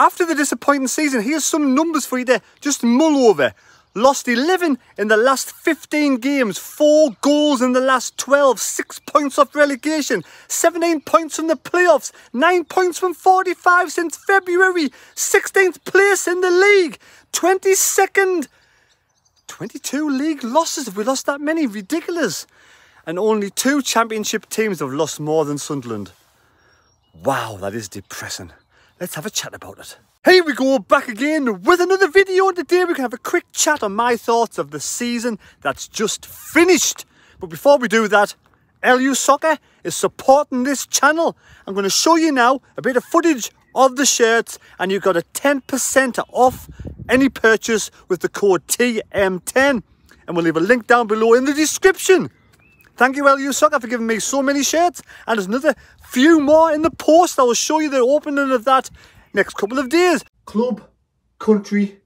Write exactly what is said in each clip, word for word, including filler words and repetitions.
After the disappointing season, here's some numbers for you to just mull over. Lost eleven in the last fifteen games, four goals in the last twelve, six points off relegation, seventeen points from the playoffs, nine points from forty-five since February, sixteenth place in the league, twenty-second, twenty-two league losses. Have we lost that many? Ridiculous. And only two Championship teams have lost more than Sunderland. Wow, that is depressing. Let's have a chat about it. Here we go, back again with another video, and today we can have a quick chat on my thoughts of the season that's just finished. But before we do that, L U Soccer is supporting this channel. I'm going to show you now a bit of footage of the shirts, and you've got a ten percent off any purchase with the code T M ten, and we'll leave a link down below in the description. Thank you, L U Soccer, for giving me so many shirts, and there's another few more in the post. I will show you the opening of that next couple of days. Club, country,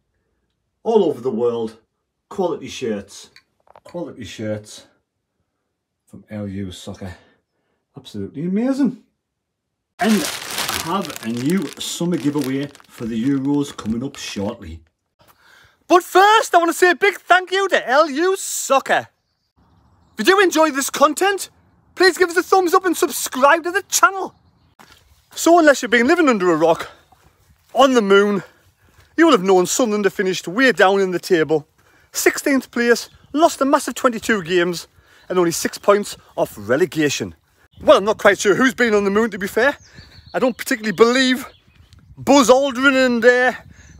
all over the world, quality shirts. Quality shirts from L U Soccer. Absolutely amazing. And I have a new summer giveaway for the Euros coming up shortly. But first, I want to say a big thank you to L U Soccer. If you do enjoy this content, please give us a thumbs up and subscribe to the channel. So unless you've been living under a rock, on the moon, you will have known Sunderland have finished way down in the table. sixteenth place, lost a massive twenty-two games and only six points off relegation. Well, I'm not quite sure who's been on the moon, to be fair. I don't particularly believe Buzz Aldrin and uh,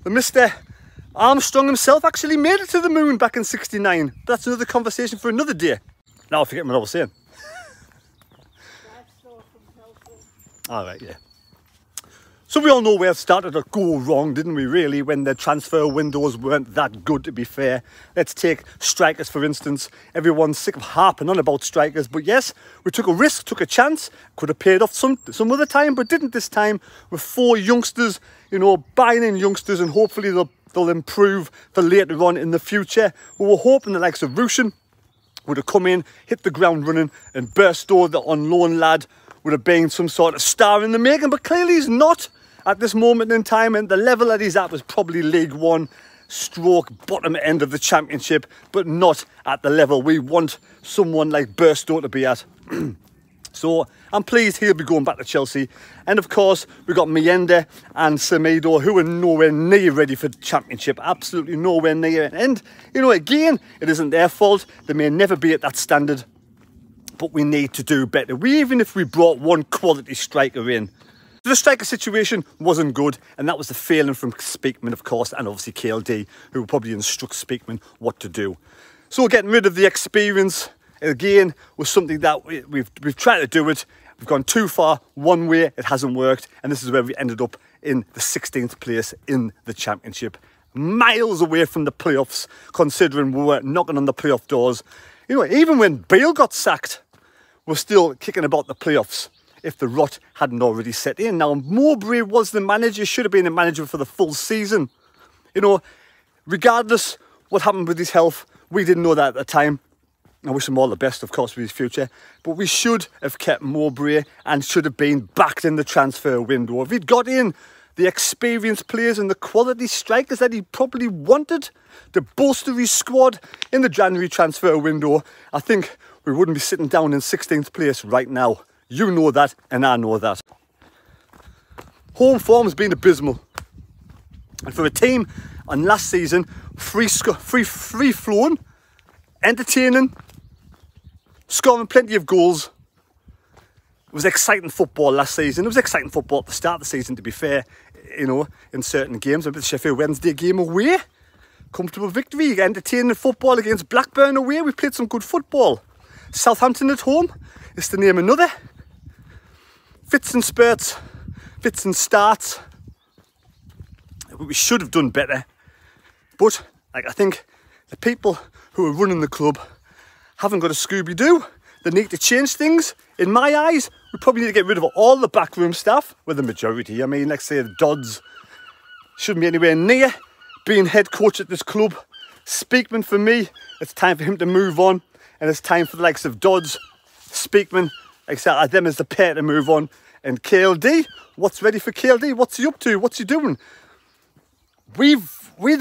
the Mister Armstrong himself actually made it to the moon back in sixty-nine. That's another conversation for another day. Now I forget what I was saying. Alright, yeah. So we all know where it started to go wrong, didn't we, really, when the transfer windows weren't that good, to be fair. Let's take strikers, for instance. Everyone's sick of harping on about strikers, but yes, we took a risk, took a chance. Could have paid off some, some other time, but didn't this time. With four youngsters, you know, buying in youngsters, and hopefully they'll, they'll improve for later on in the future. We were hoping the likes of Russian would have come in, hit the ground running, and Burstow, the on-loan lad, would have been some sort of star in the making, but clearly he's not at this moment in time, and the level that he's at was probably League One stroke bottom end of the Championship, but not at the level we want someone like Burstow to be at. So I'm pleased he'll be going back to Chelsea. And of course, we've got Mende and Semedo, who are nowhere near ready for the Championship. Absolutely nowhere near. And, you know, again, it isn't their fault. They may never be at that standard, but we need to do better. We, even if we brought one quality striker in. The striker situation wasn't good, and that was the failing from Speakman, of course, and obviously K L D, who will probably instruct Speakman what to do. So getting rid of the experience, again, was something that we, we've, we've tried to do it. We've gone too far one way, it hasn't worked, and this is where we ended up in the sixteenth place in the Championship. Miles away from the playoffs, considering we were knocking on the playoff doors. You know, even when Bale got sacked, we're still kicking about the playoffs, if the rot hadn't already set in. Now, Mowbray was the manager, should have been the manager for the full season. You know, regardless what happened with his health, we didn't know that at the time. I wish him all the best, of course, with his future. But we should have kept Mowbray and should have been backed in the transfer window. If he'd got in the experienced players and the quality strikers that he probably wanted to bolster his squad in the January transfer window, I think we wouldn't be sitting down in sixteenth place right now. You know that, and I know that. Home form has been abysmal. And for a team on last season, free, free, free flowing, entertaining, scoring plenty of goals. It was exciting football last season. It was exciting football at the start of the season, to be fair, you know, in certain games. I remember the Sheffield Wednesday game away. Comfortable victory, entertaining football against Blackburn away. We played some good football. Southampton at home is to name another. Fits and spurts, fits and starts. We should have done better. But like, I think the people who are running the club haven't got a Scooby-Doo. They need to change things. In my eyes, we probably need to get rid of all the backroom staff, with the majority. I mean, let's say the Dodds shouldn't be anywhere near being head coach at this club. Speakman, for me, it's time for him to move on. And it's time for the likes of Dodds, Speakman, except them as the pair to move on. And K L D, what's ready for K L D? What's he up to? What's he doing? We've, we've,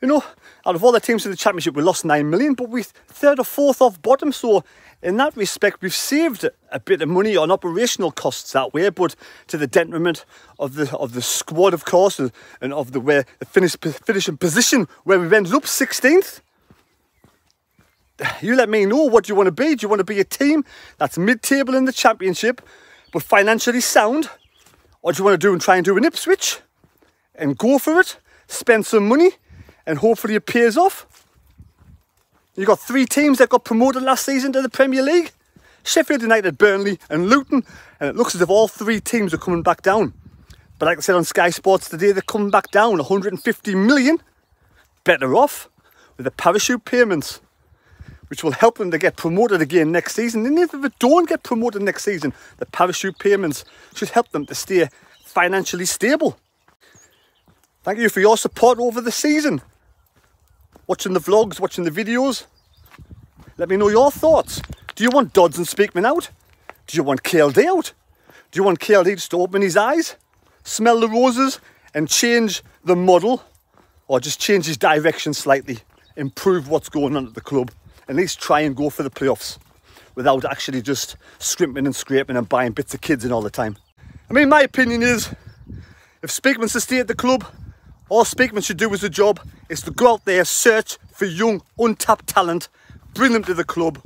you know, out of all the teams in the Championship, we lost nine million, but we're third or fourth off bottom. So in that respect, we've saved a bit of money on operational costs that way, but to the detriment of the of the squad, of course, and, and of the where the finish, finishing position where we've ended up sixteenth. You let me know, what do you want to be? Do you want to be a team that's mid-table in the Championship, but financially sound? Or do you want to do and try and do an Ipswich and go for it, spend some money, and hopefully it pays off? You've got three teams that got promoted last season to the Premier League. Sheffield United, Burnley and Luton. And it looks as if all three teams are coming back down. But like I said on Sky Sports today, they're coming back down one hundred and fifty million. Better off with the parachute payments, which will help them to get promoted again next season. And if they don't get promoted next season, the parachute payments should help them to stay financially stable. Thank you for your support over the season. Watching the vlogs, watching the videos. Let me know your thoughts. Do you want Dodds and Speakman out? Do you want K L D out? Do you want K L D just to open his eyes, smell the roses, and change the model? Or just change his direction slightly, improve what's going on at the club. At least try and go for the playoffs without actually just scrimping and scraping and buying bits of kids in all the time. I mean, my opinion is, if Speakman's to stay at the club, all Speakman should do as a job is to go out there, search for young, untapped talent, bring them to the club.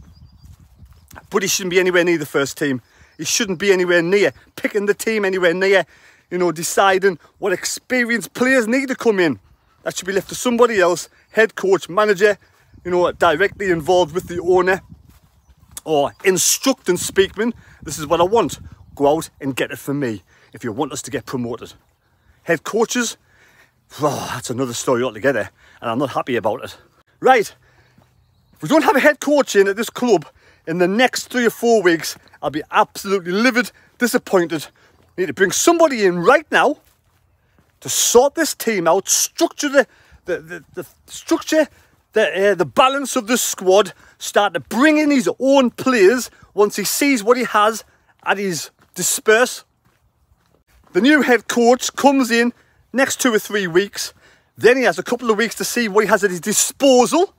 But he shouldn't be anywhere near the first team. He shouldn't be anywhere near picking the team anywhere near, you know, deciding what experienced players need to come in. That should be left to somebody else, head coach, manager, you know, directly involved with the owner or instructing Speakman. This is what I want. Go out and get it for me if you want us to get promoted. Head coaches, oh, that's another story altogether, and I'm not happy about it. Right, if we don't have a head coach in at this club in the next three or four weeks, I'll be absolutely livid, disappointed. We need to bring somebody in right now to sort this team out, structure the the the, the structure, the uh, the balance of the squad. Start to bring in his own players once he sees what he has at his disperse. The new head coach comes in next two or three weeks. Then he has a couple of weeks to see what he has at his disposal,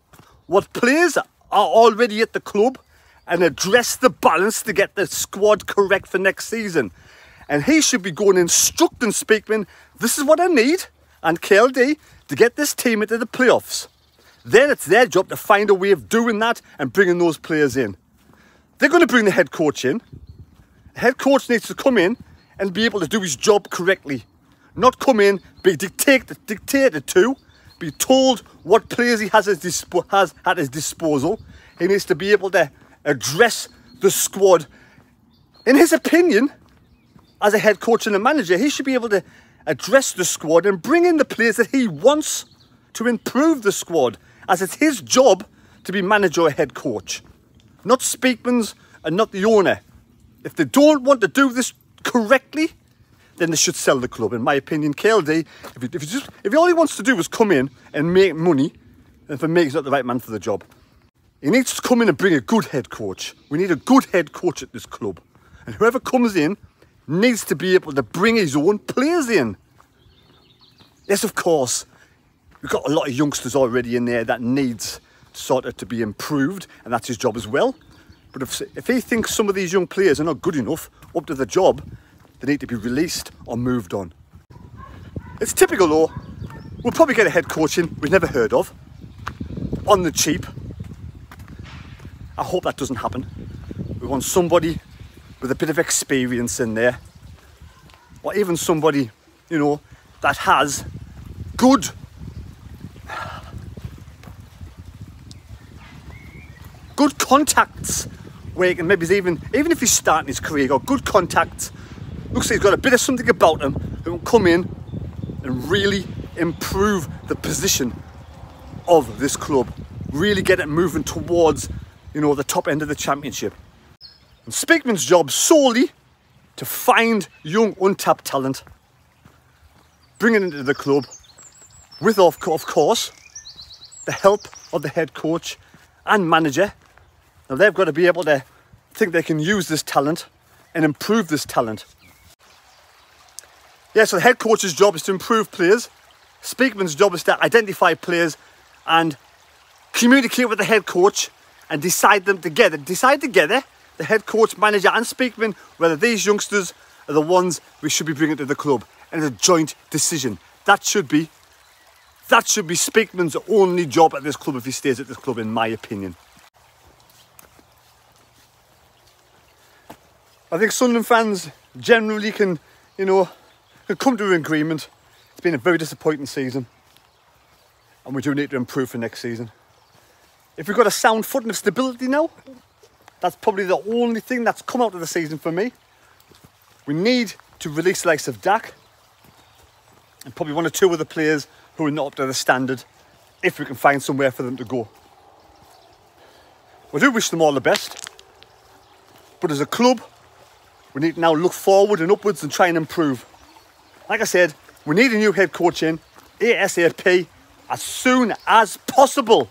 what players are already at the club, and address the balance to get the squad correct for next season. And he should be going instructing Speakman, this is what I need, and K L D, to get this team into the playoffs. Then it's their job to find a way of doing that and bringing those players in. They're going to bring the head coach in. The head coach needs to come in and be able to do his job correctly. Not come in, be dictated, dictated to, be told what players he has, his has at his disposal. He needs to be able to address the squad. In his opinion, as a head coach and a manager, he should be able to address the squad and bring in the players that he wants to improve the squad, as it's his job to be manager or head coach, not Speakman's and not the owner. If they don't want to do this correctly, then they should sell the club. In my opinion, K L D, if, he, if, he just, if he all he wants to do is come in and make money, then for me, he's not the right man for the job. He needs to come in and bring a good head coach. We need a good head coach at this club. And whoever comes in needs to be able to bring his own players in. Yes, of course, we've got a lot of youngsters already in there that needs sort of to be improved, and that's his job as well. But if, if he thinks some of these young players are not good enough up to the job, they need to be released or moved on. It's typical though. We'll probably get a head coach in we've never heard of, on the cheap. I hope that doesn't happen. We want somebody with a bit of experience in there, or even somebody, you know, that has good good contacts where he can maybe even, even if he's starting his career, got good contacts. Looks like he's got a bit of something about him who will come in and really improve the position of this club. Really get it moving towards, you know, the top end of the Championship. And Speakman's job solely to find young, untapped talent, bring it into the club, with, of course, the help of the head coach and manager. Now, they've got to be able to think they can use this talent and improve this talent. Yeah, so the head coach's job is to improve players, Speakman's job is to identify players and communicate with the head coach and decide them together. Decide together, the head coach, manager and Speakman, whether these youngsters are the ones we should be bringing to the club. And it's a joint decision. That should be, that should be Speakman's only job at this club if he stays at this club, in my opinion. I think Sunderland fans generally can, you know, can come to an agreement. It's been a very disappointing season, and we do need to improve for next season. If we've got a sound footing of stability now, that's probably the only thing that's come out of the season for me. We need to release the likes of Dak and probably one or two other players who are not up to the standard, if we can find somewhere for them to go. I do wish them all the best, but as a club, we need to now look forward and upwards and try and improve. Like I said, we need a new head coach in ASAP, as soon as possible,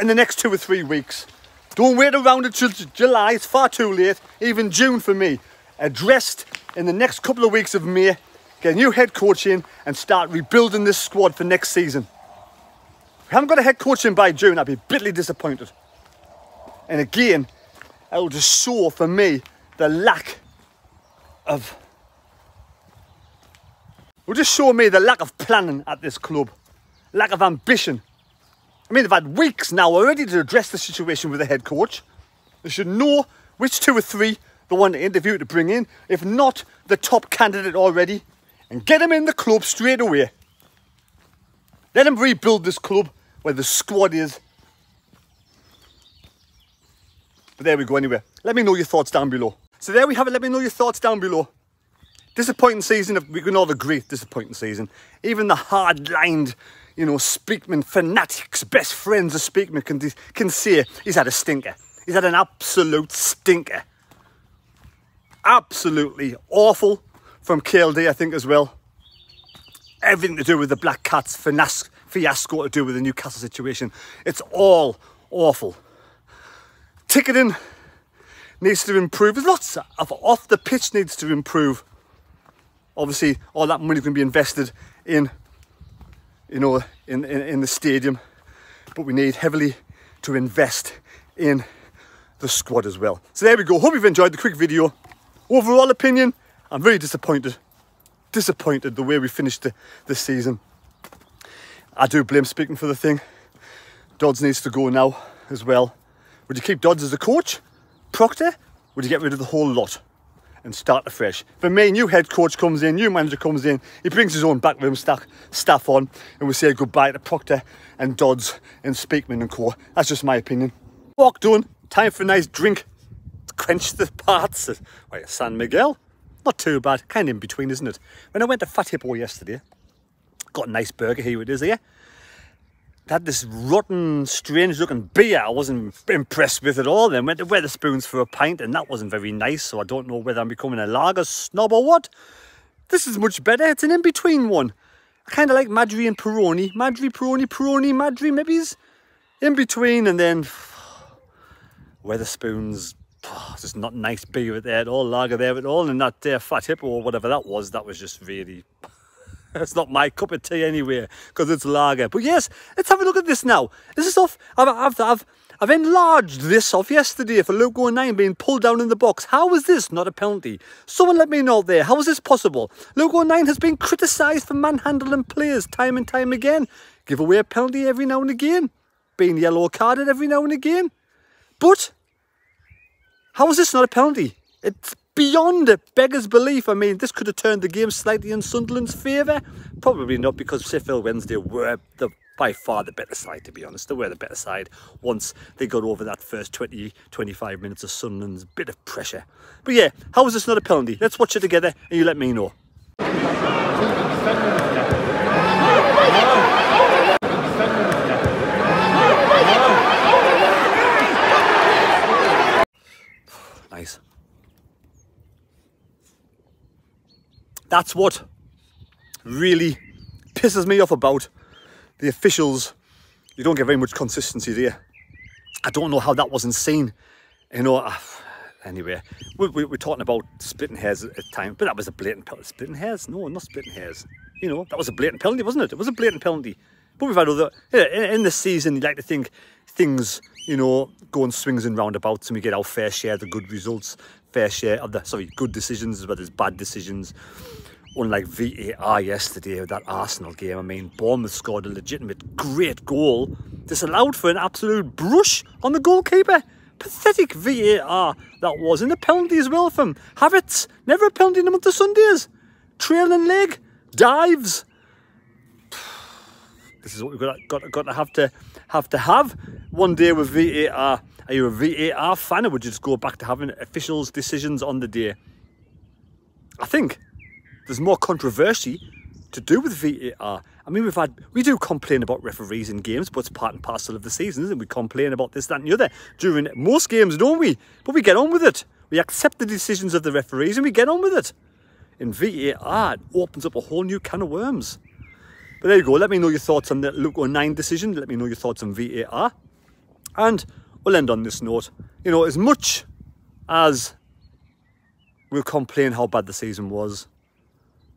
in the next two or three weeks. Don't wait around until July, it's far too late, even June for me. Addressed in the next couple of weeks of May, get a new head coach in and start rebuilding this squad for next season. If we haven't got a head coach in by June, I'd be bitterly disappointed. And again, it'll just show for me the lack of... It'll just show me the lack of planning at this club. Lack of ambition. I mean, they've had weeks now already to address the situation with the head coach. They should know which two or three they want to interview to bring in, if not the top candidate already, and get him in the club straight away. Let him rebuild this club where the squad is. But there we go anyway. Let me know your thoughts down below. So there we have it. Let me know your thoughts down below. Disappointing season, if we can all agree, disappointing season. Even the hard-lined, you know, Speakman fanatics, best friends of Speakman can, can say he's had a stinker. He's had an absolute stinker. Absolutely awful from K L D, I think, as well. Everything to do with the Black Cats, fiasco to do with the Newcastle situation. It's all awful. Ticketing needs to improve. There's lots of off the pitch needs to improve. Obviously, all that money can be invested in, you know, in, in, in the stadium. But we need heavily to invest in the squad as well. So there we go. Hope you've enjoyed the quick video. Overall opinion, I'm very disappointed. Disappointed the way we finished the, this season. I do blame Speakman for the thing. Dodds needs to go now as well. Would you keep Dodds as a coach? Proctor? Would you get rid of the whole lot and start afresh? For me, new head coach comes in, new manager comes in, he brings his own backroom staff, staff on, and we say goodbye to Proctor and Dodds and Speakman and co. That's just my opinion. Walk done, time for a nice drink to quench the parts. Right, San Miguel, not too bad, kind of in between, isn't it? When I went to Fat Hippo yesterday, got a nice burger, here it is here. They had this rotten, strange looking beer I wasn't impressed with at all. Then went to Weatherspoons for a pint and that wasn't very nice, so I don't know whether I'm becoming a lager snob or what. This is much better, it's an in-between one. I kind of like Madri and Peroni. Madri, Peroni, Peroni, Madri, maybe it's in between. And then Weatherspoons, oh, just not nice beer there at all, lager there at all. And that there Fat Hippo or whatever that was, that was just really... It's not my cup of tea anyway, because it's lager. But yes, let's have a look at this now. This is off. I've, I've, I've, I've enlarged this off yesterday for Logo nine being pulled down in the box. How is this not a penalty? Someone let me know there. How is this possible? Logo nine has been criticised for manhandling players time and time again. Give away a penalty every now and again. Being yellow carded every now and again. But how is this not a penalty? It's beyond a beggar's belief. I mean, this could have turned the game slightly in Sunderland's favour. Probably not, because Sheffield Wednesday were the, by far the better side, to be honest. They were the better side once they got over that first twenty, twenty-five minutes of Sunderland's bit of pressure. But yeah, how is this not a penalty? Let's watch it together and you let me know. Nice. That's what really pisses me off about the officials. You don't get very much consistency there. I don't know how that wasn't seen. You know, uh, anyway, we, we, we're talking about splitting hairs at times, but that was a blatant penalty. Splitting hairs? No, not splitting hairs. You know, that was a blatant penalty, wasn't it? It was a blatant penalty. But we've had other... In this season, you'd like to think things, you know, go on swings and roundabouts and we get our fair share of the good results, fair share of the... Sorry, good decisions as well as bad decisions. Unlike V A R yesterday with that Arsenal game. I mean, Bournemouth scored a legitimate great goal. Disallowed for an absolute brush on the goalkeeper. Pathetic V A R that was. And the penalty as well from Havertz. Never a penalty in the month of Sundays. Trailing leg. Dives. This is what we've got to, got, got to have to have to have one day with V A R. Are you a V A R fan, or would you just go back to having officials' decisions on the day? I think there's more controversy to do with V A R. I mean, we've had we do complain about referees in games, but it's part and parcel of the season, isn't it? We complain about this, that, and the other during most games, don't we? But we get on with it. We accept the decisions of the referees, and we get on with it. In V A R, it opens up a whole new can of worms. But there you go. Let me know your thoughts on the Logo nine decision. Let me know your thoughts on V A R. And we'll end on this note. You know, as much as we'll complain how bad the season was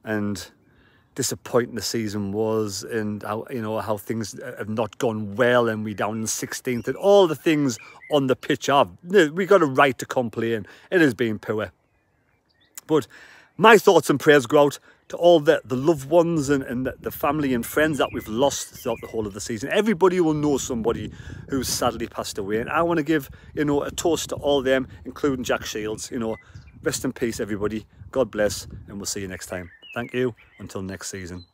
and disappointing the season was and, how you know, how things have not gone well and we're down in sixteenth and all the things on the pitch are... We've got a right to complain. It has been poor. But my thoughts and prayers go out to all the, the loved ones and, and the, the family and friends that we've lost throughout the whole of the season. Everybody will know somebody who's sadly passed away. And I want to give, you know, a toast to all of them, including Jack Shields. You know, rest in peace, everybody. God bless, and we'll see you next time. Thank you. Until next season.